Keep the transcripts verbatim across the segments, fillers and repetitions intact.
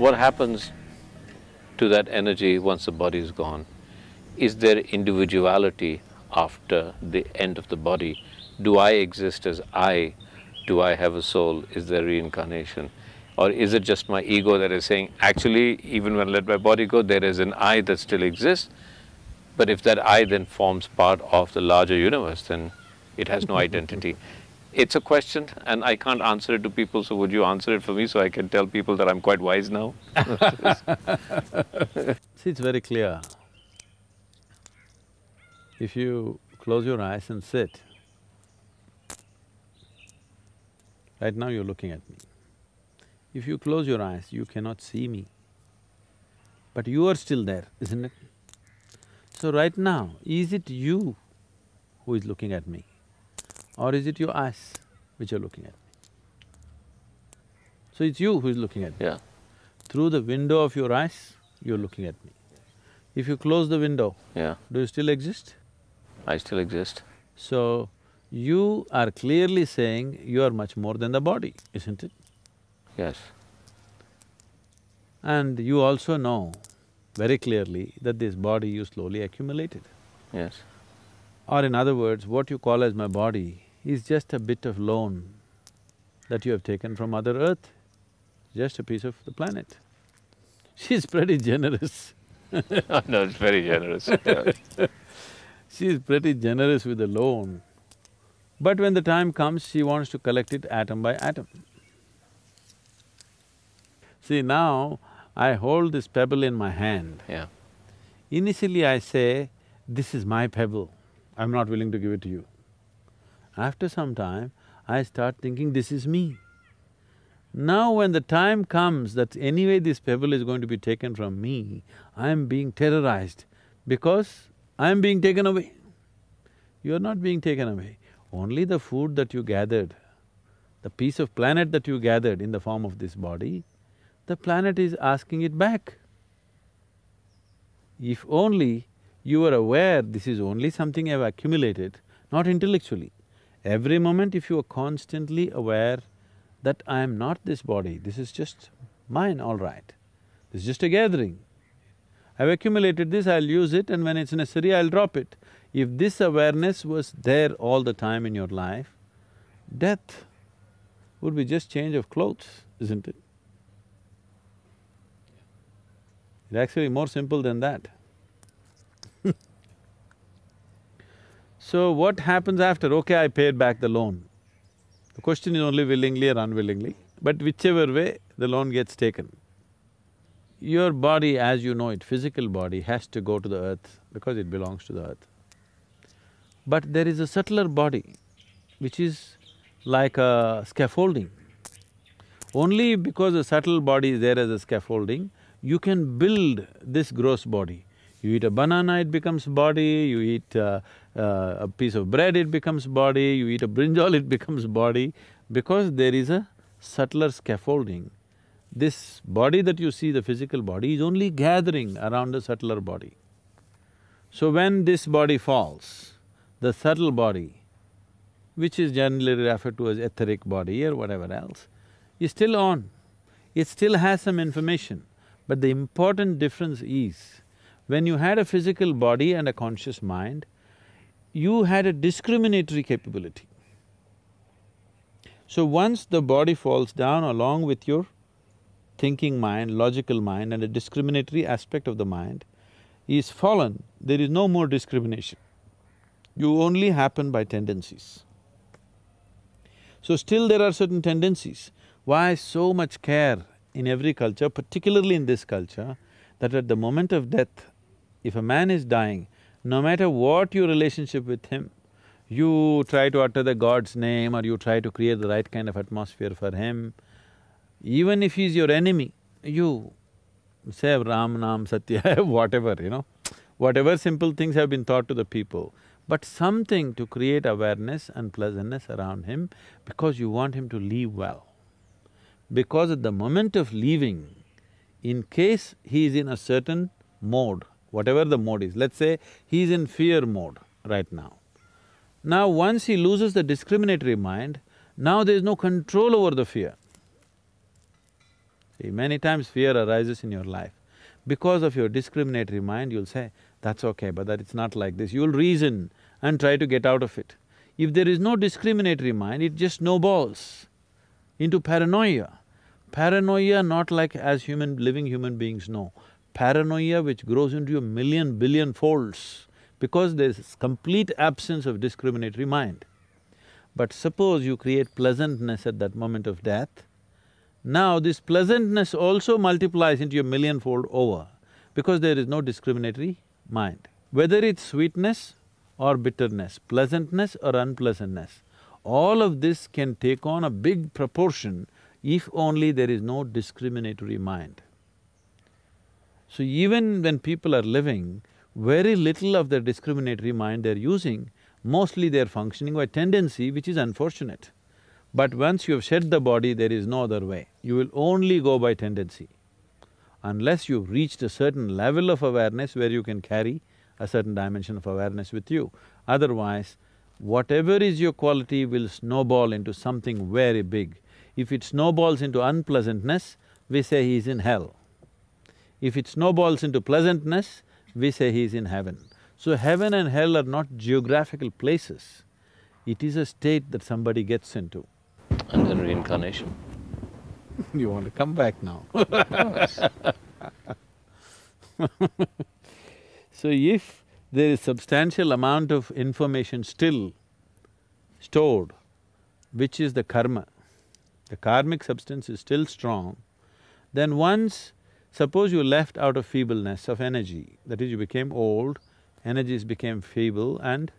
What happens to that energy once the body is gone? Is there individuality after the end of the body? Do I exist as I? Do I have a soul? Is there reincarnation? Or is it just my ego that is saying, actually, even when I let my body go, there is an I that still exists. But if that I then forms part of the larger universe, then it has no identity. It's a question, and I can't answer it to people, so would you answer it for me so I can tell people that I'm quite wise now? See, it's very clear. If you close your eyes and sit, right now you're looking at me. If you close your eyes, you cannot see me, but you are still there, isn't it? So right now, is it you who is looking at me, or is it your eyes which are looking at me? So it's you who is looking at me. Yeah. Through the window of your eyes, you're looking at me. If you close the window, yeah. Do you still exist? I still exist. So you are clearly saying you are much more than the body, isn't it? Yes. And you also know very clearly that this body you slowly accumulated. Yes. Or in other words, what you call as my body is just a bit of loan that you have taken from Mother Earth, just a piece of the planet. She's pretty generous. No, it's very generous. She's pretty generous with the loan, but when the time comes, she wants to collect it atom by atom. See, now I hold this pebble in my hand. Yeah. Initially I say, this is my pebble, I'm not willing to give it to you. After some time, I start thinking, this is me. Now when the time comes that anyway this pebble is going to be taken from me, I'm being terrorized because I'm being taken away. You're not being taken away. Only the food that you gathered, the piece of planet that you gathered in the form of this body, the planet is asking it back. If only you were aware this is only something I've accumulated, not intellectually. Every moment if you are constantly aware that I am not this body, this is just mine, all right. This is just a gathering. I've accumulated this, I'll use it, and when it's necessary, I'll drop it. If this awareness was there all the time in your life, death would be just change of clothes, isn't it? It's actually more simple than that. So what happens after? Okay, I paid back the loan. The question is only willingly or unwillingly, but whichever way, the loan gets taken. Your body, as you know it, physical body, has to go to the earth because it belongs to the earth. But there is a subtler body, which is like a scaffolding. Only because a subtle body is there as a scaffolding, you can build this gross body. You eat a banana, it becomes body, you eat uh, uh, a piece of bread, it becomes body, you eat a brinjal, it becomes body, because there is a subtler scaffolding. This body that you see, the physical body, is only gathering around a subtler body. So when this body falls, the subtle body, which is generally referred to as etheric body or whatever else, is still on. It still has some information, but the important difference is, when you had a physical body and a conscious mind, you had a discriminatory capability. So once the body falls down along with your thinking mind, logical mind, and a discriminatory aspect of the mind is fallen, there is no more discrimination. You only happen by tendencies. So still there are certain tendencies. Why so much care in every culture, particularly in this culture, that at the moment of death, if a man is dying, no matter what your relationship with him, you try to utter the God's name or you try to create the right kind of atmosphere for him. Even if he's your enemy, you say Ram, Nam, Satya, whatever, you know, whatever simple things have been taught to the people, but something to create awareness and pleasantness around him because you want him to leave well. Because at the moment of leaving, in case he is in a certain mode, whatever the mode is, let's say he is in fear mode right now. Now once he loses the discriminatory mind, now there is no control over the fear. See, many times fear arises in your life. Because of your discriminatory mind, you'll say, that's okay, but that it's not like this. You'll reason and try to get out of it. If there is no discriminatory mind, it just snowballs into paranoia. Paranoia not like as human… living human beings know. Paranoia which grows into a million billion folds because there's complete absence of discriminatory mind. But suppose you create pleasantness at that moment of death, now this pleasantness also multiplies into a million-fold over because there is no discriminatory mind. Whether it's sweetness or bitterness, pleasantness or unpleasantness, all of this can take on a big proportion if only there is no discriminatory mind. So even when people are living, very little of their discriminatory mind they're using, mostly they're functioning by tendency, which is unfortunate. But once you've shed the body, there is no other way. You will only go by tendency. Unless you've reached a certain level of awareness where you can carry a certain dimension of awareness with you. Otherwise, whatever is your quality will snowball into something very big. If it snowballs into unpleasantness, we say he is in hell. If it snowballs into pleasantness, we say he is in heaven. So heaven and hell are not geographical places. It is a state that somebody gets into. And then reincarnation. You want to come back now. So if there is substantial amount of information still stored, which is the karma, the karmic substance is still strong, then once, suppose you left out of feebleness of energy, that is you became old, energies became feeble and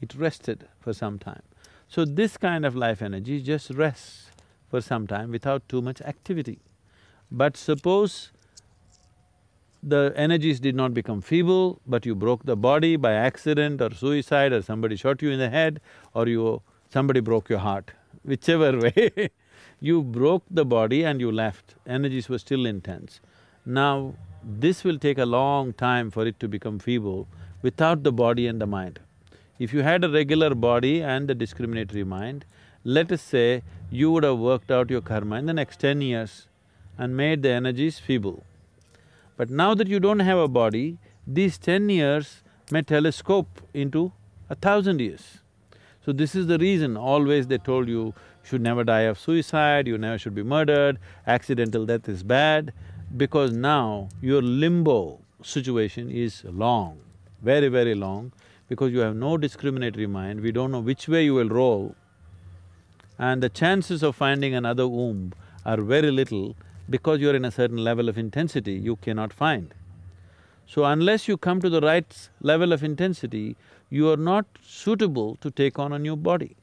it rested for some time. So this kind of life energy just rests for some time without too much activity. But suppose the energies did not become feeble, but you broke the body by accident or suicide or somebody shot you in the head or you… somebody broke your heart, whichever way you broke the body and you left, energies were still intense. Now, this will take a long time for it to become feeble without the body and the mind. If you had a regular body and the discriminatory mind, let us say you would have worked out your karma in the next ten years and made the energies feeble. But now that you don't have a body, these ten years may telescope into a thousand years. So this is the reason always they told you, you should never die of suicide, you never should be murdered, accidental death is bad, because now your limbo situation is long, very, very long, because you have no discriminatory mind, we don't know which way you will roll, and the chances of finding another womb are very little because you're in a certain level of intensity you cannot find. So unless you come to the right level of intensity, you are not suitable to take on a new body.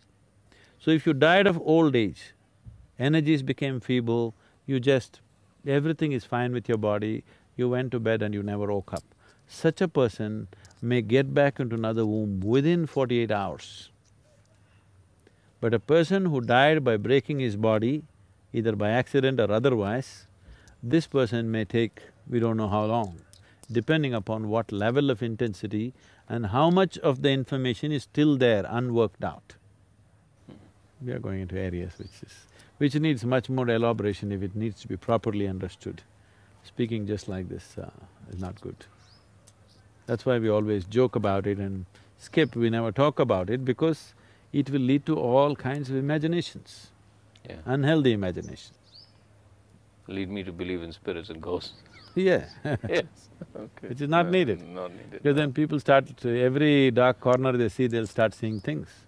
So if you died of old age, energies became feeble, you just… everything is fine with your body, you went to bed and you never woke up. Such a person may get back into another womb within forty-eight hours. But a person who died by breaking his body, either by accident or otherwise, this person may take, we don't know how long, depending upon what level of intensity and how much of the information is still there, unworked out. We are going into areas which is… which needs much more elaboration if it needs to be properly understood. Speaking just like this uh, is not good. That's why we always joke about it and skip, we never talk about it because it will lead to all kinds of imaginations, yeah. Unhealthy imaginations. Lead me to believe in spirits and ghosts. Yeah. Yes, okay. Which is not well, needed. Not needed. Because no. Then people start… every dark corner they see, they'll start seeing things.